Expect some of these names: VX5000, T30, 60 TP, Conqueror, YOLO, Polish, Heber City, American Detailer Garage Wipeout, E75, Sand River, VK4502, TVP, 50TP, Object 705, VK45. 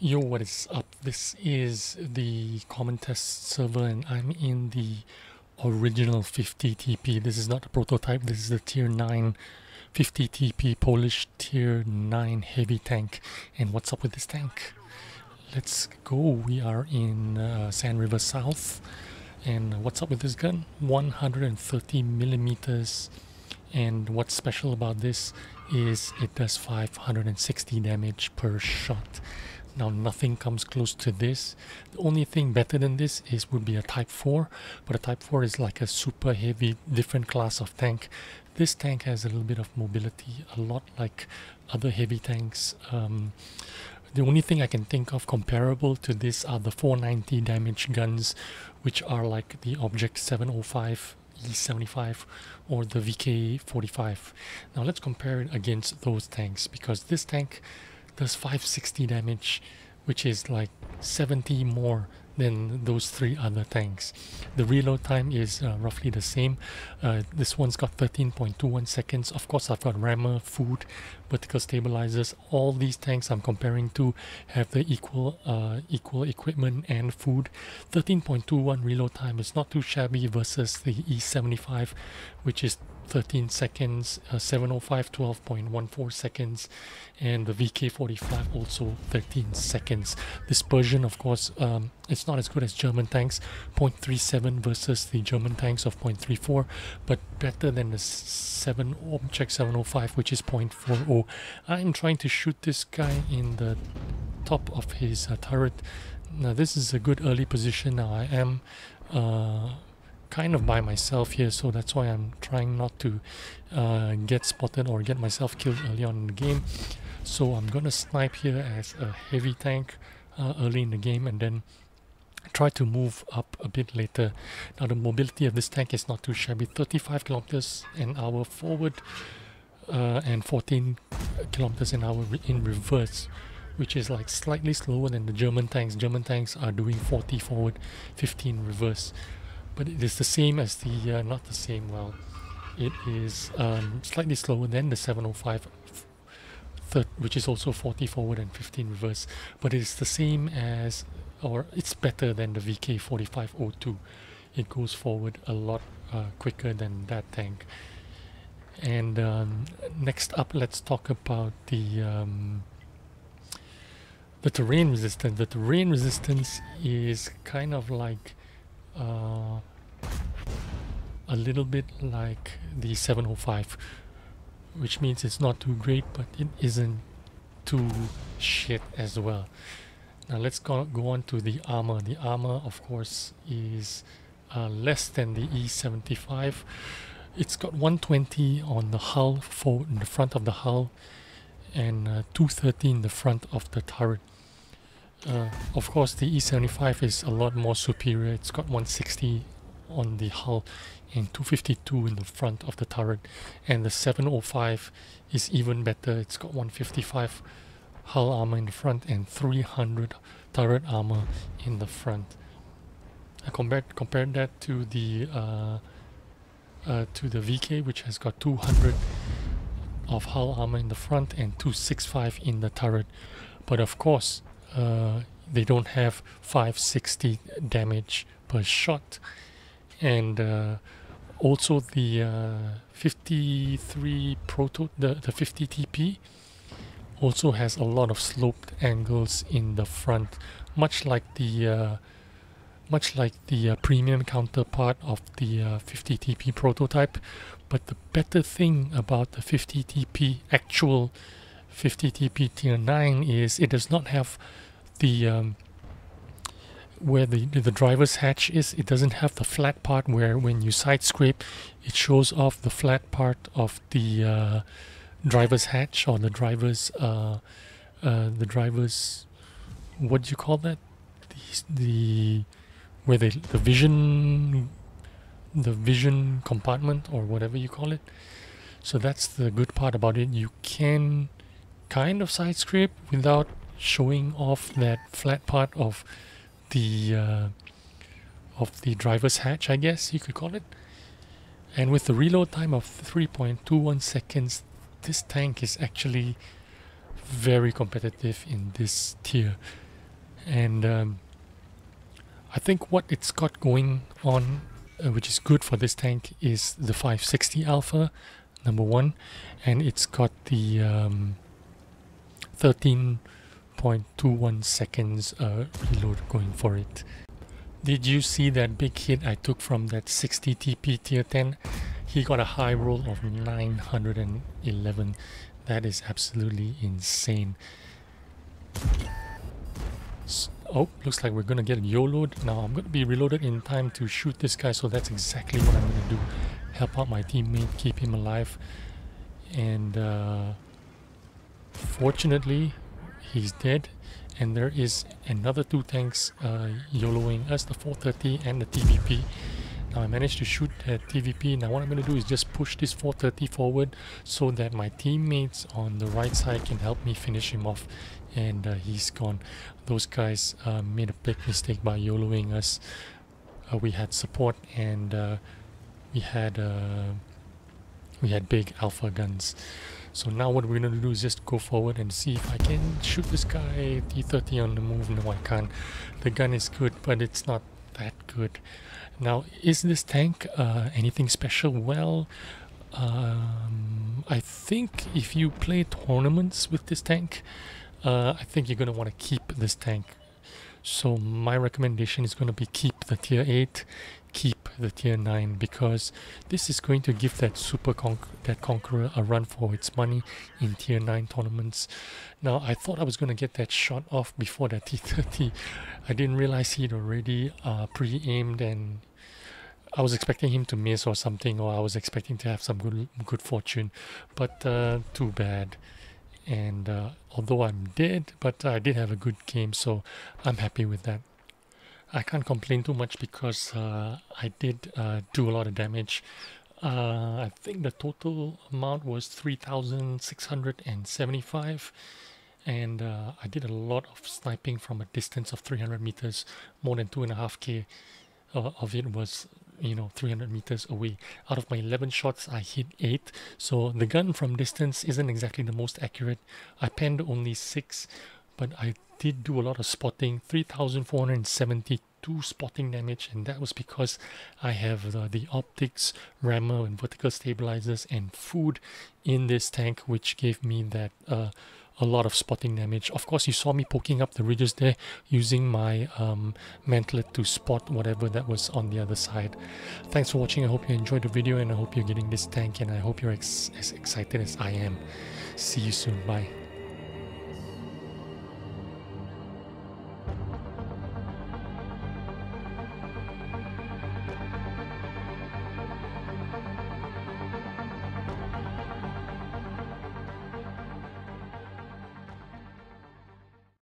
Yo, what is up? This is the common test server and I'm in the original 50TP. This is not a prototype, this is the tier 9 50TP Polish tier 9 heavy tank. And what's up with this tank? Let's go. We are in Sand River South. And what's up with this gun? 130 millimeters. And what's special about this is it does 560 damage per shot. Now nothing comes close to this. The only thing better than this would be a Type 4, but a Type 4 is like a super heavy, different class of tank. This tank has a little bit of mobility, a lot like other heavy tanks. The only thing I can think of comparable to this are the 490 damage guns, which are like the Object 705, E75 or the VK45. Now let's compare it against those tanks, because this tank does 560 damage, which is like 70 more than those three other tanks. The reload time is roughly the same. This one's got 13.21 seconds. Of course, I've got rammer, food, vertical stabilizers. All these tanks I'm comparing to have the equal equipment and food. 13.21 reload time is not too shabby versus the E75, which is 13 seconds, 705 12.14 seconds, and the VK45 also 13 seconds. This Persian, of course, it's not as good as German tanks, 0.37 versus the German tanks of 0.34, but better than the Object 705, which is 0.40. I'm trying to shoot this guy in the top of his turret. Now this is a good early position. Now I am kind of by myself here, so that's why I'm trying not to get spotted or get myself killed early on in the game. So I'm gonna snipe here as a heavy tank early in the game and then try to move up a bit later. Now the mobility of this tank is not too shabby, 35 kilometers an hour forward and 14 kilometers an hour in reverse, which is like slightly slower than the German tanks. German tanks are doing 40 forward, 15 reverse. But it is the same as the, not the same, well, it is slightly slower than the 705, which is also 40 forward and 15 reverse. But it is the same as, or it's better than the VK4502. It goes forward a lot quicker than that tank. And next up, let's talk about the terrain resistance. The terrain resistance is kind of like a little bit like the 705, which means it's not too great, but it isn't too shit as well. Now let's go on to the armor. The armor, of course, is less than the E75. It's got 120 on the hull, in the front of the hull, and 230 in the front of the turret. Of course, the E75 is a lot more superior. It's got 160 on the hull and 252 in the front of the turret, and the 705 is even better. It's got 155 hull armor in the front and 300 turret armor in the front. I compared that to the VK, which has got 200 of hull armor in the front and 265 in the turret, but of course they don't have 560 damage per shot. And also the 50TP also has a lot of sloped angles in the front, much like the premium counterpart of the 50TP prototype. But the better thing about the 50TP actual 50TP tier 9 is it does not have the where the driver's hatch is. It doesn't have the flat part where when you side scrape it shows off the flat part of the driver's hatch, or the driver's what do you call that, the vision compartment or whatever you call it. So that's the good part about it. You can kind of side scrape without showing off that flat part of the driver's hatch, I guess you could call it. And with the reload time of 3.21 seconds, this tank is actually very competitive in this tier. And I think what it's got going on, which is good for this tank, is the 560 Alpha, number one, and it's got the 13.21 seconds reload going for it. Did you see that big hit I took from that 60 TP tier 10? He got a high roll of 911. That is absolutely insane. Oh, looks like we're gonna get YOLO'd. Now I'm gonna be reloaded in time to shoot this guy, so that's exactly what I'm gonna do. Help out my teammate, keep him alive. And fortunately, he's dead. And there is another two tanks YOLOing us, the 430 and the TVP. Now I managed to shoot that TVP. Now what I'm going to do is just push this 430 forward so that my teammates on the right side can help me finish him off. And he's gone. Those guys made a big mistake by YOLOing us. We had support and we had big alpha guns. So now what we're going to do is just go forward and see if I can shoot this guy. T30 on the move. No, I can't. The gun is good, but it's not that good. Now, is this tank anything special? Well, I think if you play tournaments with this tank, I think you're going to want to keep this tank. So my recommendation is going to be keep the tier 8, keep the tier 9, because this is going to give that Conqueror a run for its money in tier 9 tournaments. Now I thought I was going to get that shot off before that T30. I didn't realize he'd already pre-aimed, and I was expecting him to miss or something, or I was expecting to have some good fortune, but too bad. And although I'm dead, but I did have a good game, so I'm happy with that. I can't complain too much because I did do a lot of damage. I think the total amount was 3,675, and I did a lot of sniping from a distance of 300 meters. More than 2.5K of it was, you know, 300 meters away. Out of my 11 shots, I hit 8, so the gun from distance isn't exactly the most accurate. I penned only 6, but I did do a lot of spotting. 3,472 spotting damage, and that was because I have the optics, rammer and vertical stabilizers and food in this tank, which gave me that a lot of spotting damage. Of course, you saw me poking up the ridges there using my mantlet to spot whatever that was on the other side. Thanks for watching. I hope you enjoyed the video, and I hope you're getting this tank, and I hope you're as excited as I am. See you soon. Bye.